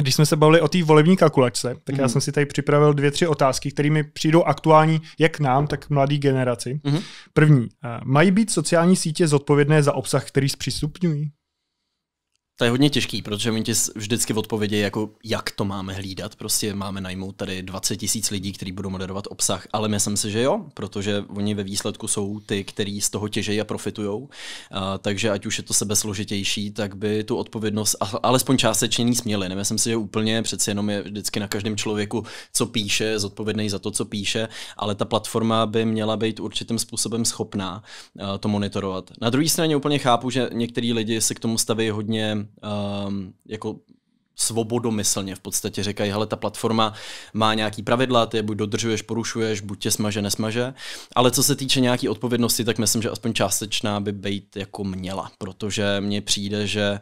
Když jsme se bavili o té volební kalkulačce, tak já jsem si tady připravil 2-3 otázky, které mi přijdou aktuální jak nám, tak mladé generaci. První. Mají být sociální sítě zodpovědné za obsah, který zpřístupňují? To je hodně těžký, protože oni ti vždycky v odpovědi jako jak to máme hlídat. Prostě máme najmout tady 20 000 lidí, kteří budou moderovat obsah, ale myslím si, že jo, protože oni ve výsledku jsou ty, kteří z toho těžejí a profitujou. Takže ať už je to sebe složitější, tak by tu odpovědnost alespoň částečně nic měli. Nemyslím si, že úplně přeci jenom je vždycky na každém člověku, co píše, zodpovědný za to, co píše, ale ta platforma by měla být určitým způsobem schopná to monitorovat. Na druhé straně úplně chápu, že některý lidi se k tomu staví hodně jako svobodomyslně v podstatě říkají, hele, ta platforma má nějaký pravidla, ty je buď dodržuješ, porušuješ, buď tě smaže, nesmaže, ale co se týče nějaký odpovědnosti, tak myslím, že aspoň částečná by být jako měla, protože mně přijde, že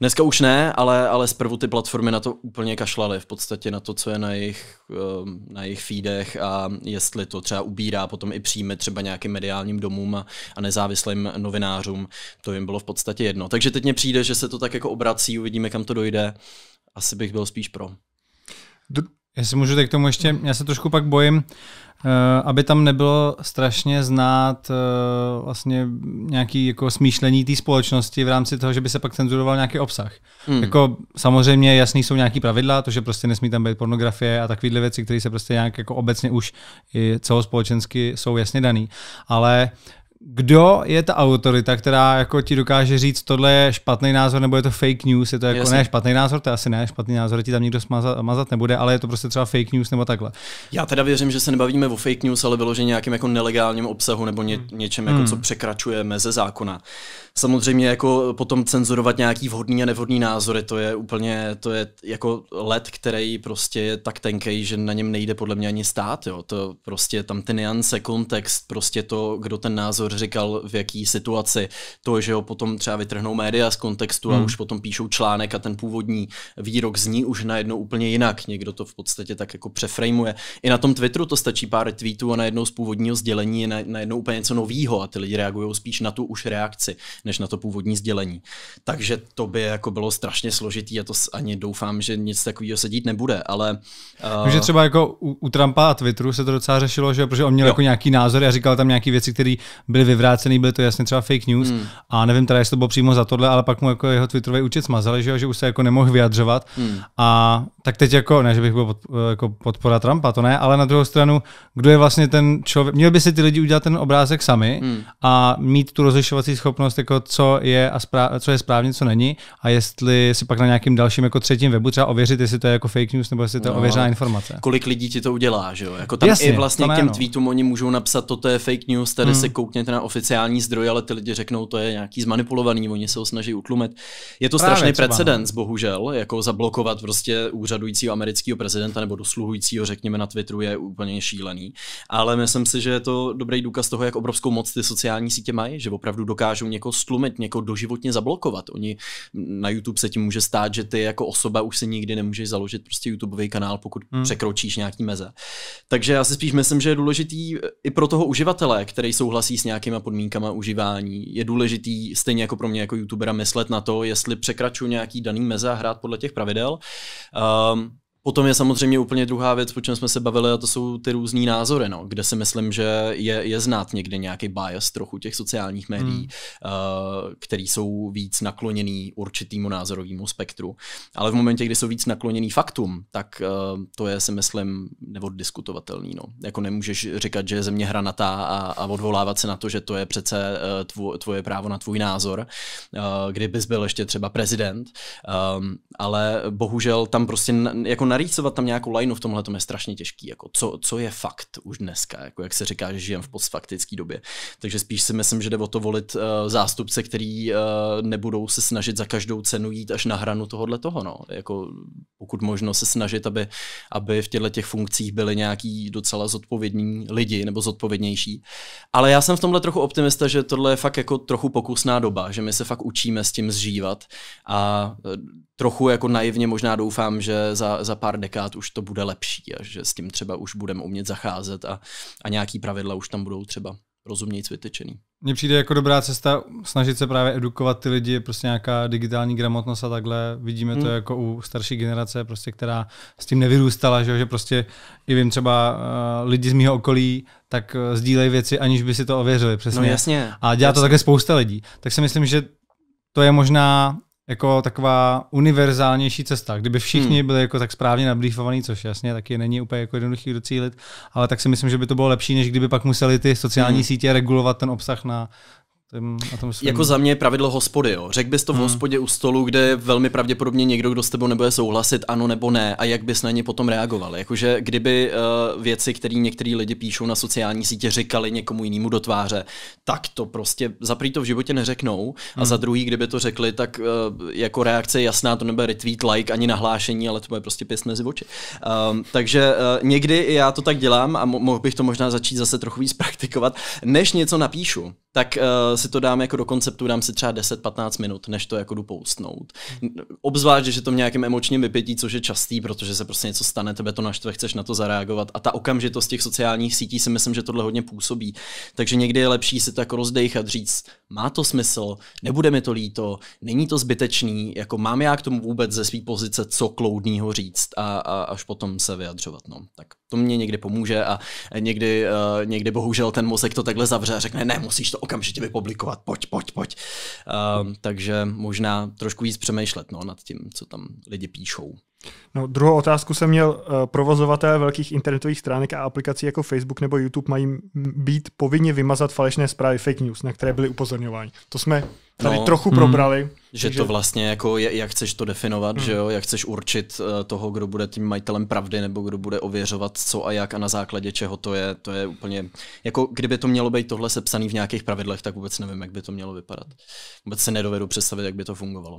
dneska už ne, ale zprvu ty platformy na to úplně kašlaly v podstatě na to, co je na jejich feedech a jestli to třeba ubírá potom i příjmy třeba nějakým mediálním domům a nezávislým novinářům, to jim bylo v podstatě jedno. Takže teď mně přijde, že se to tak jako obrací, uvidíme, kam to dojde. Asi bych byl spíš pro. Já si můžu k tomu ještě, já se trošku pak bojím, aby tam nebylo strašně znát vlastně nějaký jako smýšlení té společnosti v rámci toho, že by se pak cenzuroval nějaký obsah. Jako samozřejmě jasný jsou nějaký pravidla, to, že prostě nesmí tam být pornografie a takovýhle věci, které se prostě nějak jako obecně už i celospolečensky jsou jasně daný. Ale kdo je ta autorita, která jako ti dokáže říct, tohle je špatný názor, nebo je to fake news, je to jako ne špatný názor, to asi ne, špatný názor ti tam nikdo mazat nebude, ale je to prostě třeba fake news nebo takhle. Já teda věřím, že se nebavíme o fake news, ale vyloženě nějakým jako nelegálním obsahu nebo něčem, jako, co překračuje meze zákona. Samozřejmě jako potom cenzurovat nějaký vhodný a nevhodný názory, to je úplně, to je jako led, který prostě je tak tenkej, že na něm nejde podle mě ani stát, jo. To prostě tam ty nuance, kontext, prostě to, kdo ten názor říkal, v jaký situaci, to, že ho potom třeba vytrhnou média z kontextu a už potom píšou článek a ten původní výrok zní už najednou úplně jinak. Někdo to v podstatě tak jako přeframuje. I na tom Twitteru to stačí pár tweetů a najednou z původního sdělení je najednou úplně něco novýho a ty lidi reagují spíš na tu už reakci, než na to původní sdělení. Takže to by jako bylo strašně složitý a to ani doufám, že nic takového se dít nebude, ale... Takže třeba jako u Trumpa a Twitteru se to docela řešilo, že protože on měl jako nějaký názor a říkal tam nějaký věci, které byly vyvrácený, byly to jasně třeba fake news a nevím teda, jestli to bylo přímo za tohle, ale pak mu jako jeho twitterový účet smazali, že už se jako nemohl vyjadřovat a tak teď jako, ne, že bych byl jako podpora Trumpa, to ne, ale na druhou stranu, kdo je vlastně ten člověk, měl by si ty lidi udělat ten obrázek sami a mít tu rozlišovací schopnost, jako co je, co je správně, co není a jestli si pak na nějakým dalším jako třetím webu třeba ověřit, jestli to je jako fake news nebo jestli to je ověřená informace. Kolik lidí ti to udělá, že jo? Jako tam jasně, i vlastně k těm tweetům oni můžou napsat, toto je fake news, tady se koukněte na oficiální zdroj, ale ty lidi řeknou, to je nějaký zmanipulovaný, oni se ho snaží utlumit. Je to právě strašný precedens, bohužel, jako zablokovat prostě úřadujícího amerického prezidenta nebo dosluhujícího, řekněme, na Twitteru je úplně šílený. Ale myslím si, že je to dobrý důkaz toho, jak obrovskou moc ty sociální sítě mají, že opravdu dokážou někoho stlumit, někoho doživotně zablokovat. Oni na YouTube se tím může stát, že ty jako osoba už si nikdy nemůžeš založit prostě YouTubeový kanál, pokud překročíš nějaký meze. Takže já si spíš myslím, že je důležitý i pro toho uživatele, který souhlasí s nějakýma podmínkama užívání. Je důležitý stejně jako pro mě jako youtubera myslet na to, jestli překračuju nějaký daný meze a hrát podle těch pravidel. Potom je samozřejmě úplně druhá věc, po čem jsme se bavili, a to jsou ty různý názory, no, kde si myslím, že je znát někde nějaký bias trochu těch sociálních médií, který jsou víc nakloněný určitýmu názorovému spektru. Ale v momentě, kdy jsou víc nakloněný faktům, tak to je, si myslím, neoddiskutovatelný. No. Jako nemůžeš říkat, že je země hranatá a odvolávat se na to, že to je přece tvoje právo na tvůj názor, kdybys byl ještě třeba prezident. Ale bohužel tam prostě jako narýcovat tam nějakou lineu v tomhle je strašně těžký. Jako co je fakt už dneska, jako jak se říká, že žijeme v postfaktické době. Takže spíš si myslím, že jde o to volit zástupce, který nebudou se snažit za každou cenu jít až na hranu tohoto. No. Jako, pokud možno se snažit, aby v těchto těch funkcích byli nějaký docela zodpovědní lidi nebo zodpovědnější. Ale já jsem v tomhle trochu optimista, že tohle je fakt jako trochu pokusná doba, že my se fakt učíme s tím zžívat a trochu jako naivně možná doufám, že za pár dekád už to bude lepší a že s tím třeba už budeme umět zacházet a nějaký pravidla už tam budou třeba. rozumnějc vytyčený. Mně přijde jako dobrá cesta snažit se právě edukovat ty lidi, prostě nějaká digitální gramotnost a takhle. Vidíme to jako u starší generace, prostě, která s tím nevyrůstala, že prostě i vím třeba lidi z mého okolí, tak sdílejí věci, aniž by si to ověřili. Přesně. No, jasně. A dělá to také spousta lidí. Tak si myslím, že to je možná jako taková univerzálnější cesta. Kdyby všichni byli jako tak správně nablífovaní, což jasně taky není úplně jako jednoduchý docílit, ale tak si myslím, že by to bylo lepší, než kdyby pak museli ty sociální sítě regulovat ten obsah na tom svém. Jako za mě je pravidlo hospody. Jo. Řekl bys to v hospodě u stolu, kde velmi pravděpodobně někdo, kdo s tebou nebude souhlasit, ano nebo ne, a jak bys na ně potom reagoval. Jakože kdyby věci, které některý lidi píšou na sociální sítě, říkali někomu jinému do tváře, tak to prostě za prý to v životě neřeknou a za druhý, kdyby to řekli, tak jako reakce je jasná, to nebude retweet, like ani nahlášení, ale to bude prostě pěst mezi oči. Takže někdy já to tak dělám a mohl bych to možná začít zase trochu víc praktikovat, než něco napíšu. Tak si to dám jako do konceptu, dám si třeba 10-15 minut, než to jako jdu poustnout. Obzvlášť, že to v nějakém emočním vypětí, což je častý, protože se prostě něco stane, tebe to naštve, chceš na to zareagovat a ta okamžitost těch sociálních sítí si myslím, že tohle hodně působí. Takže někdy je lepší si to jako rozdejchat, říct, má to smysl, nebude mi to líto, není to zbytečný, jako mám já k tomu vůbec ze své pozice co kloudného říct a až potom se vyjadřovat. No. Tak to mě někdy pomůže a někdy bohužel ten mozek to takhle zavře a řekne, ne, musíš to okamžitě vypublikovat, pojď. Takže možná trošku víc přemýšlet nad tím, co tam lidi píšou. No, druhou otázku jsem měl. Provozovatelé velkých internetových stránek a aplikací jako Facebook nebo YouTube mají být povinni vymazat falešné zprávy, fake news, na které byly upozorňováni. To jsme tady trochu probrali. Že to vlastně jako je, jak chceš to definovat, že jo, jak chceš určit toho, kdo bude tím majitelem pravdy nebo kdo bude ověřovat co a jak a na základě čeho to je úplně, jako kdyby to mělo být tohle sepsaný v nějakých pravidlech, tak vůbec nevím, jak by to mělo vypadat. Vůbec se nedovedu představit, jak by to fungovalo.